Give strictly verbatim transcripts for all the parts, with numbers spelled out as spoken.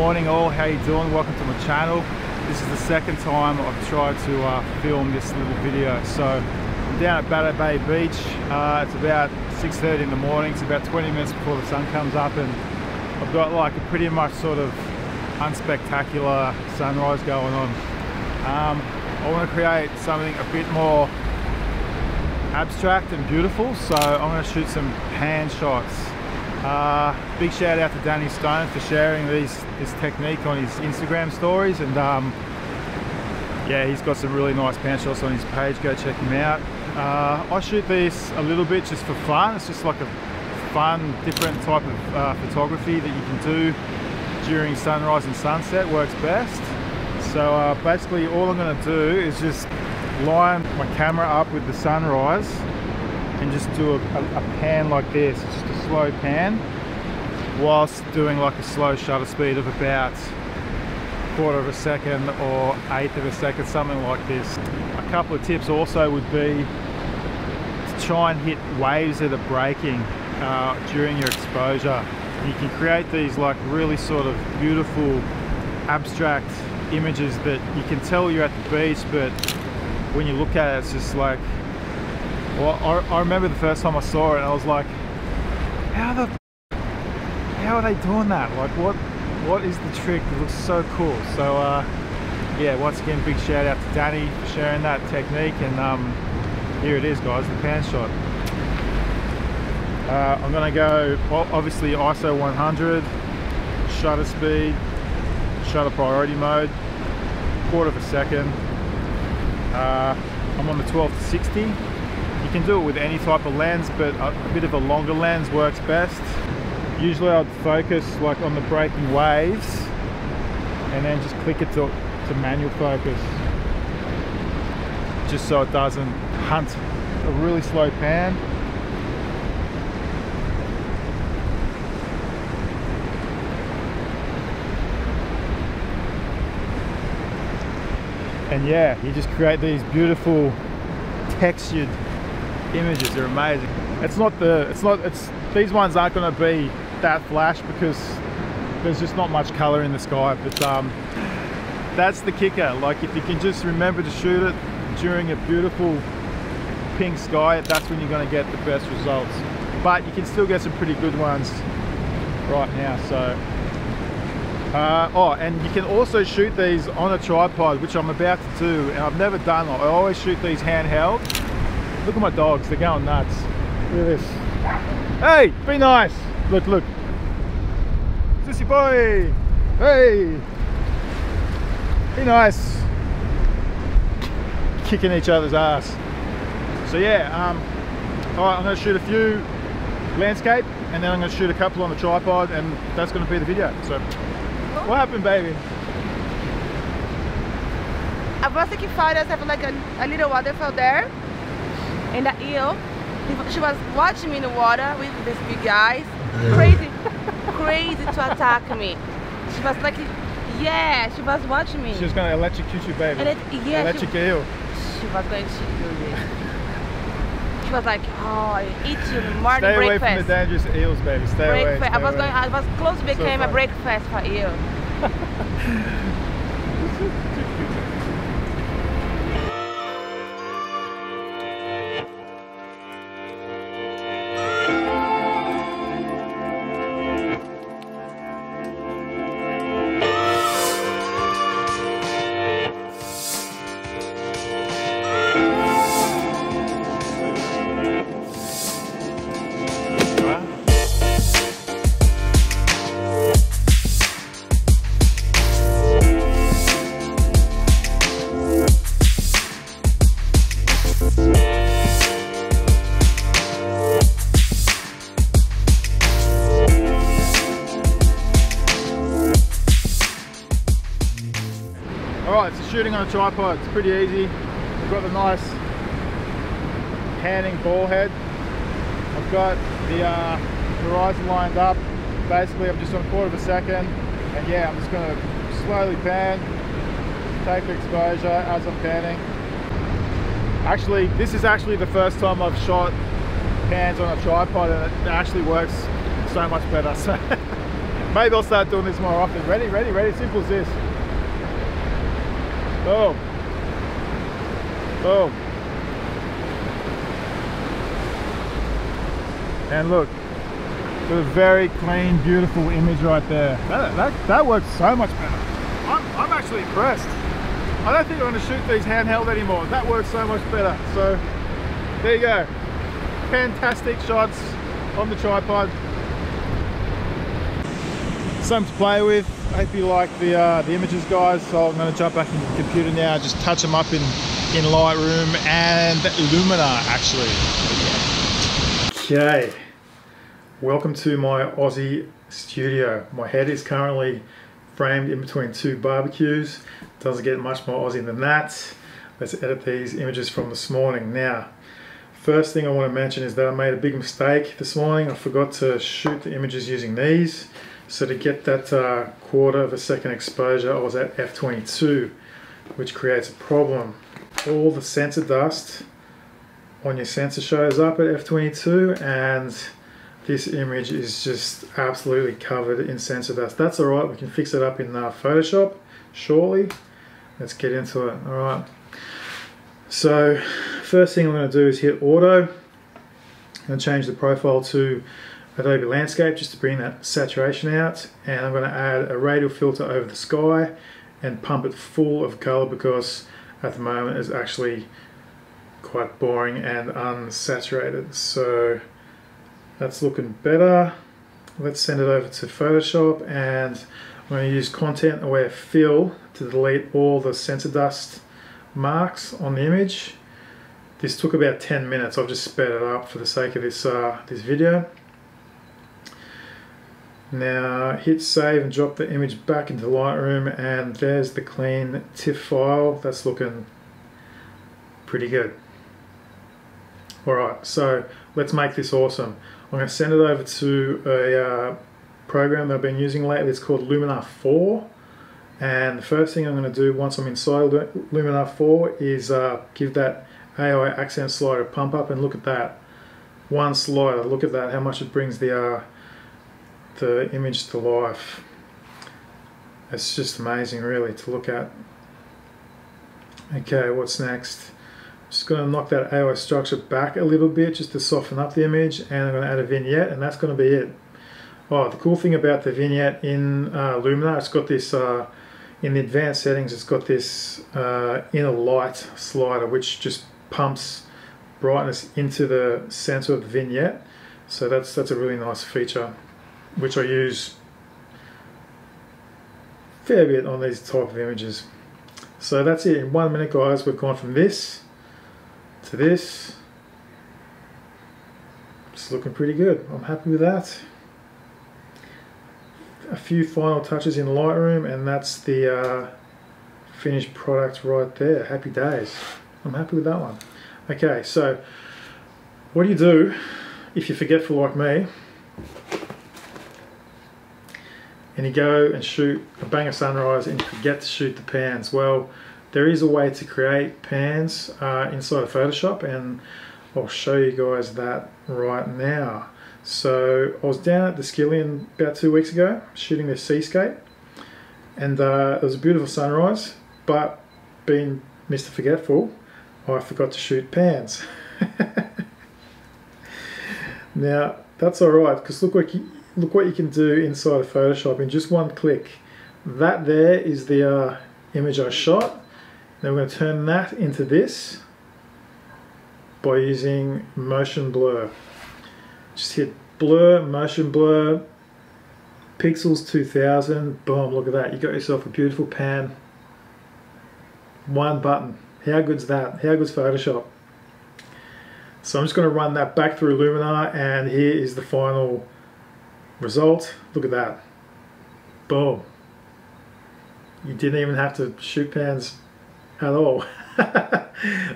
Morning all, how you doing? Welcome to my channel. This is the second time I've tried to uh, film this little video. So I'm down at Batter Bay Beach. Uh, it's about six thirty in the morning. It's about twenty minutes before the sun comes up, and I've got like a pretty much sort of unspectacular sunrise going on. Um, I want to create something a bit more abstract and beautiful, so I'm going to shoot some hand shots. Uh, big shout out to Danny Stone for sharing these, this technique on his Instagram stories, and um, yeah, he's got some really nice pan shots on his page. Go check him out. Uh, I shoot these a little bit just for fun. It's just like a fun, different type of uh, photography that you can do during sunrise and sunset. Works best. So uh, basically, all I'm going to do is just line my camera up with the sunrise and just do a, a, a pan like this. It's just a slow pan whilst doing like a slow shutter speed of about a quarter of a second or eighth of a second, something like this. A couple of tips also would be to try and hit waves that are breaking uh, during your exposure. You can create these like really sort of beautiful abstract images that you can tell you're at the beach, but when you look at it, it's just like, well, I, I remember the first time I saw it, I was like, how the, how are they doing that? Like, what, what is the trick? It looks so cool. So, uh, yeah, once again, big shout out to Danny for sharing that technique. And um, here it is, guys, the pan shot. Uh, I'm gonna go, well, obviously I S O one hundred, shutter speed, shutter priority mode, quarter of a second. Uh, I'm on the twelve to sixty. You can do it with any type of lens, but a bit of a longer lens works best. Usually I'd focus like on the breaking waves and then just click it to, to manual focus, just so it doesn't hunt. A really slow pan. And yeah, you just create these beautiful textured images. Are amazing. It's not the, it's not, it's, these ones aren't going to be that flash because there's just not much color in the sky, but um, that's the kicker. Like, if you can just remember to shoot it during a beautiful pink sky, that's when you're going to get the best results. But you can still get some pretty good ones right now. So uh, oh, and you can also shoot these on a tripod, which I'm about to do, and I've never done it. I always shoot these handheld. Look at my dogs, they're going nuts. Look at this. Hey, be nice. Look, look. Sissy boy. Hey. Be nice. Kicking each other's ass. So yeah, um, all right, I'm gonna shoot a few landscape, and then I'm gonna shoot a couple on the tripod, and that's gonna be the video. So, what happened, baby? I was taking photos of like a, a little waterfall there. And that eel, she was watching me in the water with these big eyes, crazy, crazy to attack me. She was like, yeah, she was watching me. She was gonna electrocute you, baby. And it, yeah, electric she, eel. She was going to do this. She was like, oh, I eat you morning. Stay breakfast. Stay away from the dangerous eels, baby. Stay breakfast. away. Stay I was away. going. I was close to became so a breakfast for eel. Shooting on a tripod, it's pretty easy. I've got the nice panning ball head. I've got the uh, horizon lined up. Basically, I'm just on a quarter of a second, and yeah, I'm just going to slowly pan, take the exposure as I'm panning. Actually, this is actually the first time I've shot pans on a tripod, and it actually works so much better. So Maybe I'll start doing this more often. Ready, ready, ready, simple as this. Boom. Boom. And look, got a very clean, beautiful image right there. That, that, that works so much better. I'm, I'm actually impressed. I don't think I want to shoot these handheld anymore. That works so much better. So, there you go. Fantastic shots on the tripod. Something to play with. I hope you like the uh, the images, guys. So I'm going to jump back into the computer now. Just touch them up in in Lightroom and Luminar, actually. Okay. Welcome to my Aussie studio. My head is currently framed in between two barbecues. Doesn't get much more Aussie than that. Let's edit these images from this morning. Now, first thing I want to mention is that I made a big mistake this morning. I forgot to shoot the images using these. So to get that uh, quarter of a second exposure, I was at F twenty-two, which creates a problem. All the sensor dust on your sensor shows up at F twenty-two, and this image is just absolutely covered in sensor dust. That's all right, we can fix it up in uh, Photoshop shortly. Let's get into it. All right. So first thing I'm going to do is hit auto and change the profile to Adobe Landscape just to bring that saturation out, and I'm going to add a radial filter over the sky and pump it full of color, because at the moment it's actually quite boring and unsaturated. So that's looking better. Let's send it over to Photoshop, and I'm going to use Content Aware Fill to delete all the sensor dust marks on the image. This took about ten minutes. I've just sped it up for the sake of this uh, this video. Now hit save and drop the image back into Lightroom, and there's the clean TIFF file. That's looking pretty good. Alright, so let's make this awesome. I'm going to send it over to a uh, program that I've been using lately. It's called Luminar four, and the first thing I'm going to do once I'm inside Luminar four is uh, give that A I accent slider a pump up, and look at that. One slider, look at that, how much it brings the, uh, the image to life. It's just amazing really to look at. Okay, what's next? Just going to knock that A I structure back a little bit just to soften up the image, and I'm going to add a vignette, and that's going to be it. Oh, the cool thing about the vignette in uh, Luminar, it's got this, uh, in the advanced settings, it's got this uh, inner light slider which just pumps brightness into the center of the vignette. So that's, that's a really nice feature, which I use a fair bit on these type of images. So that's it. In one minute, guys, we've gone from this to this. It's looking pretty good. I'm happy with that. A few final touches in Lightroom, and that's the uh, finished product right there. Happy days. I'm happy with that one. Okay, so what do you do if you're forgetful like me and you go and shoot a banger sunrise and you forget to shoot the pans? Well, there is a way to create pans uh, inside of Photoshop, and I'll show you guys that right now. So I was down at the Skillion about two weeks ago shooting this seascape, and uh, it was a beautiful sunrise, but being Mister Forgetful, I forgot to shoot pans. Now that's alright, because look what, you, look what you can do inside of Photoshop in just one click. That there is the uh, image I shot. Now we're going to turn that into this by using motion blur. Just hit blur, motion blur, pixels two thousand, boom, look at that. You got yourself a beautiful pan. One button. How good's that? How good's Photoshop? So I'm just going to run that back through Luminar, and here is the final result. Look at that. Boom. You didn't even have to shoot pans at all.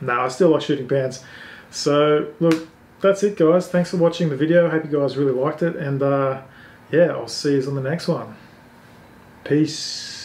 No, I still like shooting pans. So look, that's it, guys. Thanks for watching the video. Hope you guys really liked it, and uh, yeah, I'll see you on the next one. Peace.